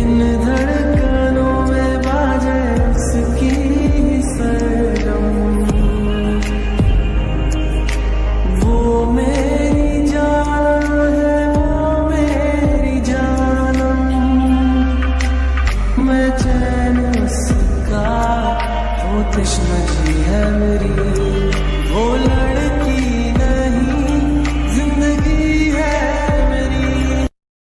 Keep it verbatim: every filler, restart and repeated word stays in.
इन धड़कनों में बाजे उसकी सरगम, वो मेरी जान है, वो मेरी जानम। मैं चैन उसका वो तश्ना जी है।